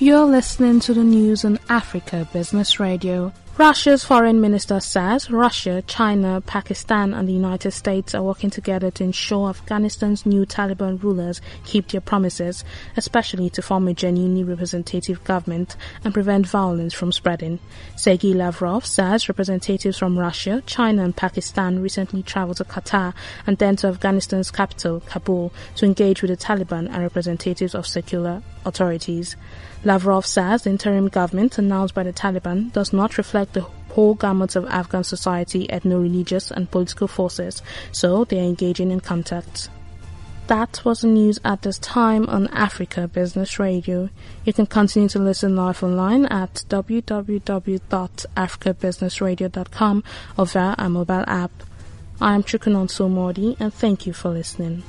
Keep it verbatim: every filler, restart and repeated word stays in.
You're listening to the news on Africa Business Radio. Russia's foreign minister says Russia, China, Pakistan and the United States are working together to ensure Afghanistan's new Taliban rulers keep their promises, especially to form a genuinely representative government and prevent violence from spreading. Sergei Lavrov says representatives from Russia, China and Pakistan recently traveled to Qatar and then to Afghanistan's capital, Kabul, to engage with the Taliban and representatives of secular authorities. Lavrov says the interim government announced by the Taliban does not reflect the whole gamut of Afghan society, ethno-religious and political forces, so they are engaging in contacts. That was the news at this time on Africa Business Radio. You can continue to listen live online at w w w dot africa business radio dot com or via our mobile app. I am Chukunonso Mordi and thank you for listening.